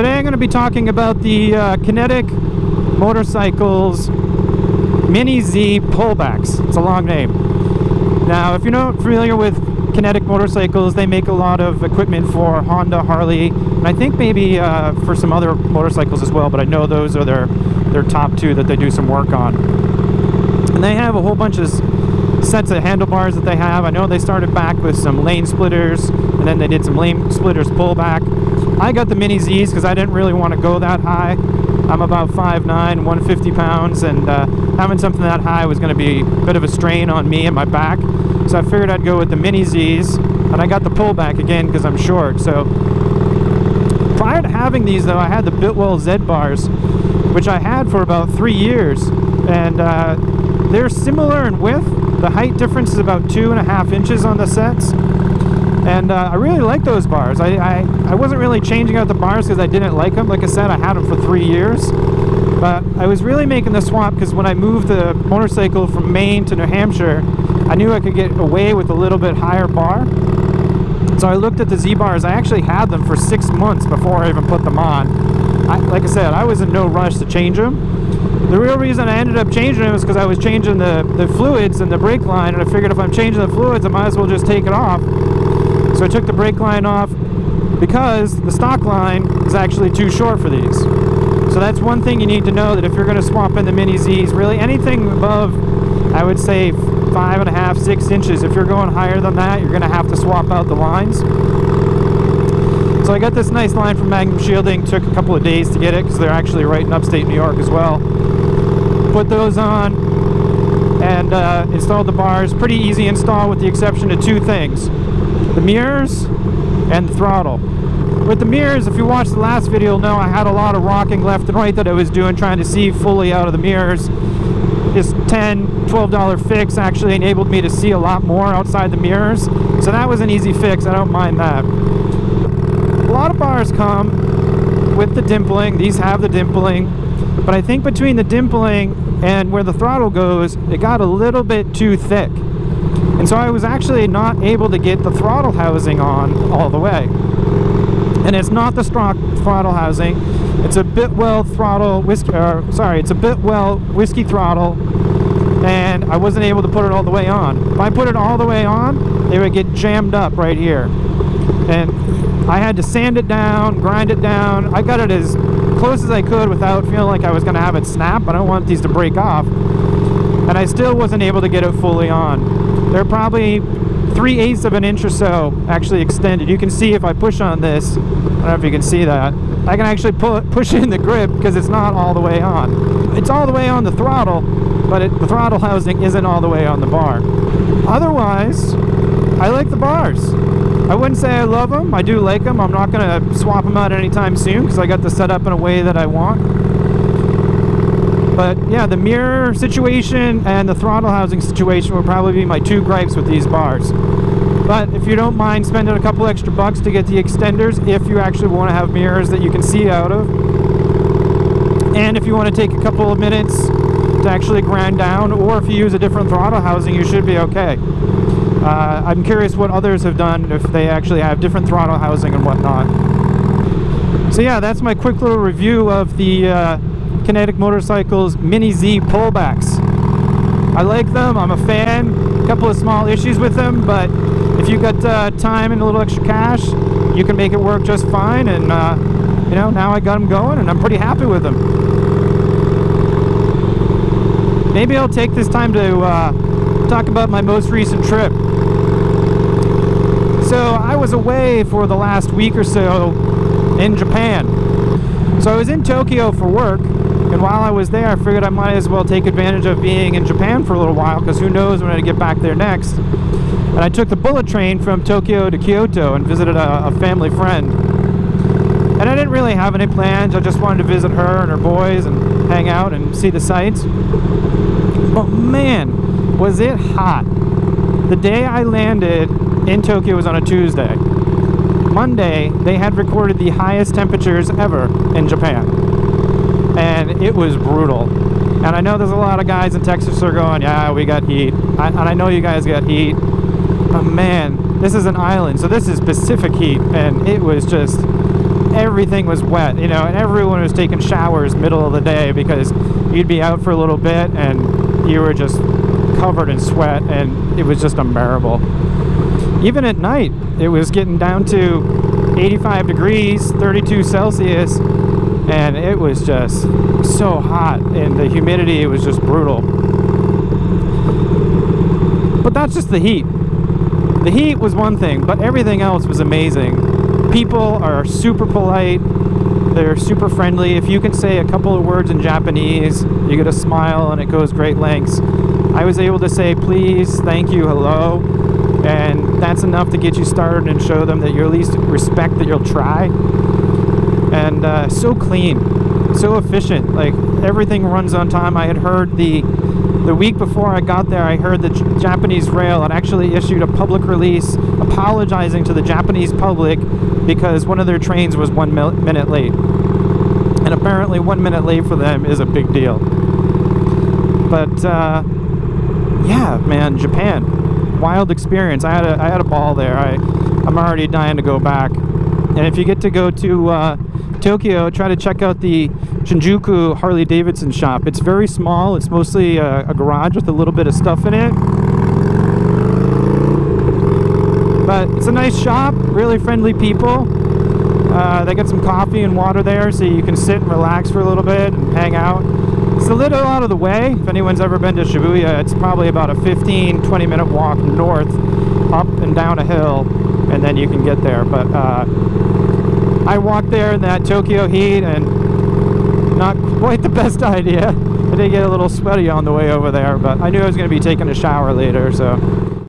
Today I'm going to be talking about the Kinetic Motorcycles Mini-Z Pullbacks. It's a long name. Now, if you're not familiar with Kinetic Motorcycles, they make a lot of equipment for Honda, Harley, and I think maybe for some other motorcycles as well, but I know those are their top two that they do some work on. And they have a whole bunch of sets of handlebars that they have. I know they started back with some lane splitters, and then they did some lane splitters pullback. I got the Mini-Zs because I didn't really want to go that high. I'm about 5'9", 150 pounds, and having something that high was going to be a bit of a strain on me and my back. So I figured I'd go with the Mini-Zs, and I got the pullback again because I'm short. So prior to having these, though, I had the Biltwell Z-Bars, which I had for about 3 years, and they're similar in width. The height difference is about 2.5 inches on the sets, and I really like those bars. I wasn't really changing out the bars because I didn't like them. Like I said, I had them for 3 years, but I was really making the swap because when I moved the motorcycle from Maine to New Hampshire, I knew I could get away with a little bit higher bar. So I looked at the Z-Bars. I actually had them for 6 months before I even put them on. Like I said, I was in no rush to change them. The real reason I ended up changing it was because I was changing the fluids and the brake line, and I figured if I'm changing the fluids, I might as well just take it off. So I took the brake line off because the stock line is actually too short for these. So that's one thing you need to know, that if you're going to swap in the Mini-Zs, really anything above, I would say 5.5, 6 inches. If you're going higher than that, you're going to have to swap out the lines. So I got this nice line from Magnum Shielding. Took a couple of days to get it because they're actually right in upstate New York as well. Put those on and installed the bars. Pretty easy install, with the exception of two things: the mirrors and the throttle. With the mirrors, if you watched the last video, you'll know I had a lot of rocking left and right that I was doing, trying to see fully out of the mirrors. This $10, $12 fix actually enabled me to see a lot more outside the mirrors. So that was an easy fix. I don't mind that. A lot of bars come with the dimpling. These have the dimpling, but I think between the dimpling and where the throttle goes, it got a little bit too thick, and so I was actually not able to get the throttle housing on all the way. And it's not the stock throttle housing, it's a Biltwell Whiskey Throttle, and I wasn't able to put it all the way on. If I put it all the way on, they would get jammed up right here, and I had to sand it down, grind it down. I got it as close as I could without feeling like I was going to have it snap. I don't want these to break off. And I still wasn't able to get it fully on. They're probably 3/8 of an inch or so actually extended. You can see if I push on this, I don't know if you can see that, I can actually push in the grip because it's not all the way on. It's all the way on the throttle, but the throttle housing isn't all the way on the bar. Otherwise, I like the bars. I wouldn't say I love them. I do like them. I'm not going to swap them out anytime soon because I got the set up in a way that I want. But yeah, the mirror situation and the throttle housing situation would probably be my two gripes with these bars. But if you don't mind spending a couple extra bucks to get the extenders, if you actually want to have mirrors that you can see out of, and if you want to take a couple of minutes to actually grind down, or if you use a different throttle housing, you should be okay. I'm curious what others have done, if they actually have different throttle housing and whatnot. So yeah, that's my quick little review of the Kinetic Motorcycles Mini-Z Pullbacks. I like them, I'm a fan. A couple of small issues with them, but if you've got time and a little extra cash, you can make it work just fine. And you know, now I got them going and I'm pretty happy with them. Maybe I'll take this time to talk about my most recent trip. So I was away for the last week or so in Japan. So I was in Tokyo for work, and while I was there, I figured I might as well take advantage of being in Japan for a little while, because who knows when I get back there next. And I took the bullet train from Tokyo to Kyoto and visited a family friend. And I didn't really have any plans. I just wanted to visit her and her boys and hang out and see the sights. But man, was it hot. The day I landed in Tokyo was on a Tuesday. Monday, they had recorded the highest temperatures ever in Japan. And it was brutal. And I know there's a lot of guys in Texas are going, yeah, we got heat. And I know you guys got heat. But man, this is an island, so this is Pacific heat. And it was just everything was wet, you know, and everyone was taking showers middle of the day because you'd be out for a little bit and you were just covered in sweat, and it was just unbearable. Even at night, it was getting down to 85 degrees, 32 Celsius, and it was just so hot, and the humidity was just brutal. But that's just the heat. The heat was one thing, but everything else was amazing. People are super polite. They're super friendly. If you can say a couple of words in Japanese, you get a smile, and it goes great lengths. I was able to say please, thank you, hello, and that's enough to get you started and show them that you at least respect that you'll try. And so clean, so efficient, like everything runs on time. I had heard the week before I got there, I heard the Japanese rail had actually issued a public release apologizing to the Japanese public because one of their trains was 1 minute late. And apparently 1 minute late for them is a big deal. But yeah, man, Japan, wild experience. I had a ball there. I'm already dying to go back. And if you get to go to Tokyo, try to check out the Shinjuku Harley-Davidson shop. It's very small. It's mostly a garage with a little bit of stuff in it. But it's a nice shop, really friendly people. They got some coffee and water there, so you can sit and relax for a little bit and hang out. It's a little out of the way. If anyone's ever been to Shibuya, it's probably about a 15-20 minute walk north, up and down a hill, and then you can get there. But I walked there in that Tokyo heat, and not quite the best idea. I did get a little sweaty on the way over there, but I knew I was going to be taking a shower later, so